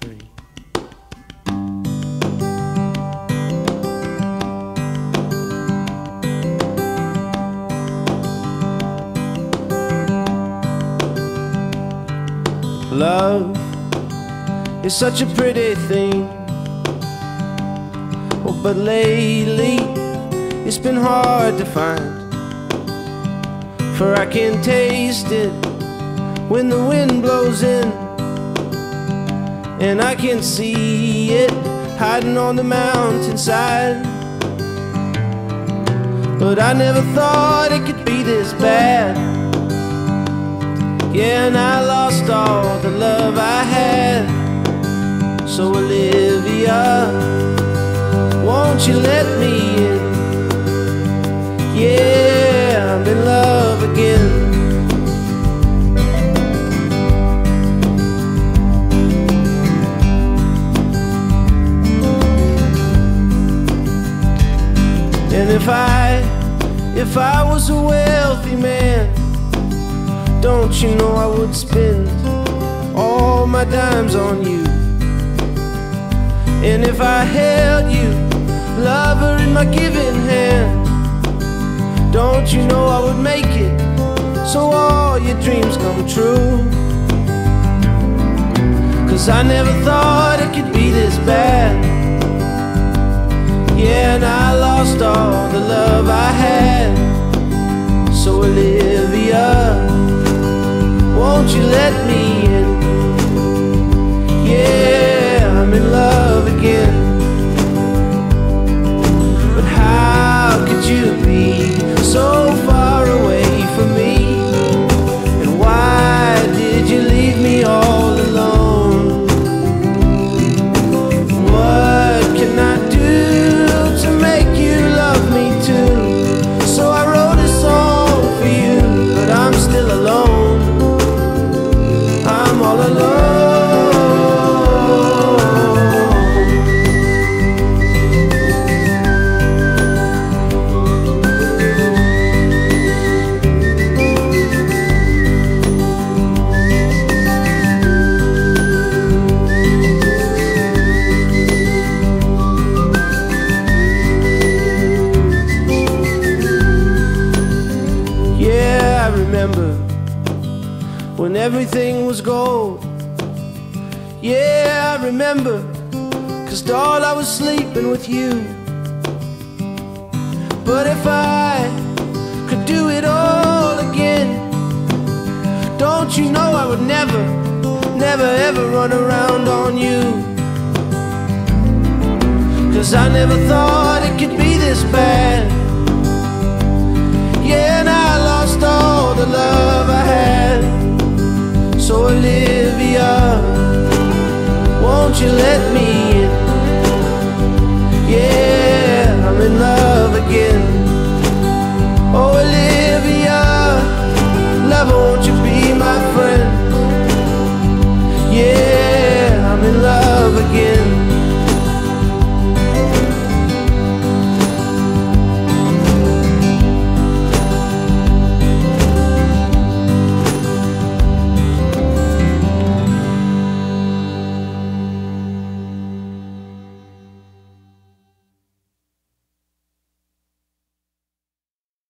3. Love is such a pretty thing, oh, but lately it's been hard to find. For I can taste it when the wind blows in, and I can see it hiding on the mountainside. But I never thought it could be this bad. Yeah, and I lost all the love I had. So Olivia, won't you let me in? Yeah, I'm in love again. And if I was a wealthy man, don't you know I would spend all my dimes on you? And if I held you, lover, in my giving hand, don't you know I would make it so all your dreams come true? 'Cause I never thought it could be this bad. Yeah, and I lost all the love I had. So Olivia, won't you let me in? Yeah, I'm in love again. But how could you be so far away from me? And why did you leave me all alone? What can I do to make you love me too? So I wrote a song for you, but I'm still alone. All alone. Yeah, I remember when everything was gold. Yeah, I remember, 'cause doll, I was sleeping with you. But if I could do it all again, don't you know I would never, never ever run around on you? 'Cause I never thought it could be this bad. Yeah, and I lost all the love I had. So Olivia, won't you let me